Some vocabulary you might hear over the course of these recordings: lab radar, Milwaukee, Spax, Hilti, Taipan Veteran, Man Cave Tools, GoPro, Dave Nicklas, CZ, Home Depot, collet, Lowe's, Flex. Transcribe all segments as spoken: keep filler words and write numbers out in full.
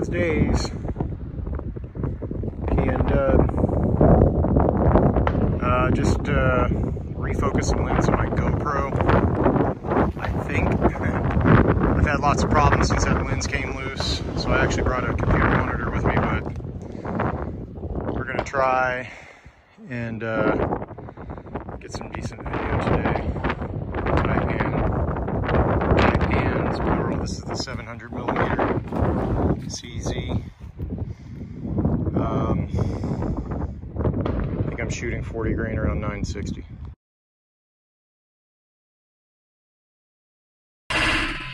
those days. And uh, uh, just uh, refocusing lens on my GoPro. I think I've had lots of problems since that lens came loose, so I actually brought a computer monitor with me, but we're gonna try and uh, get some decent video today. Taipan, Taipan's plural. This is the seven hundred millimeter C Z. Um, I think I'm shooting forty grain around nine sixty. Oh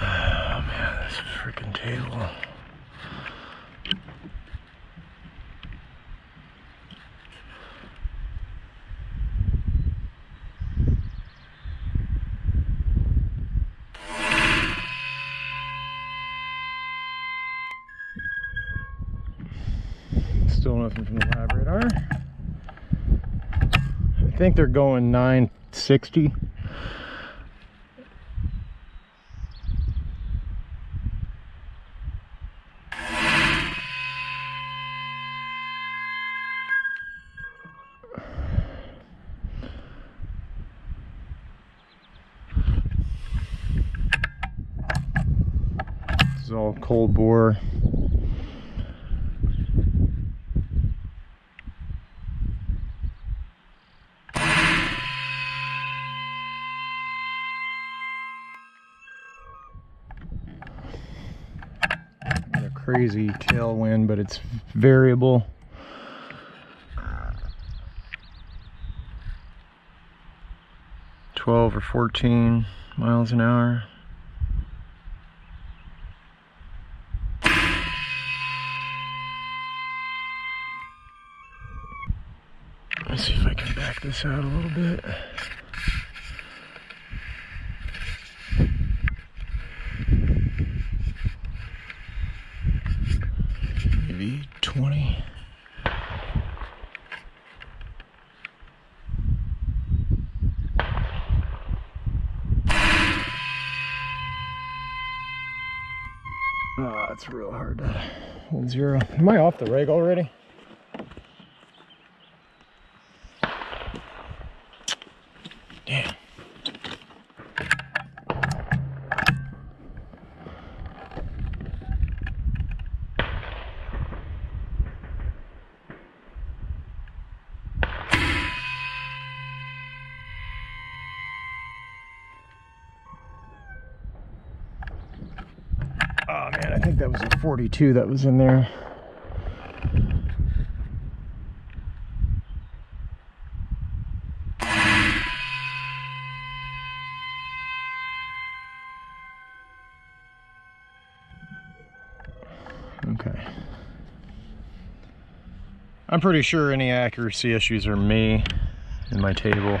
man, this freaking table. Still nothing from the lab radar. I think they're going nine sixty. This is all cold bore. Crazy tailwind, but it's variable. twelve or fourteen miles an hour. Let's see if I can back this out a little bit. twenty. Oh, it's real hard to hold zero. Am I off the rig already? Damn. Oh man, I think that was a forty-two that was in there. Okay. I'm pretty sure any accuracy issues are me and my table.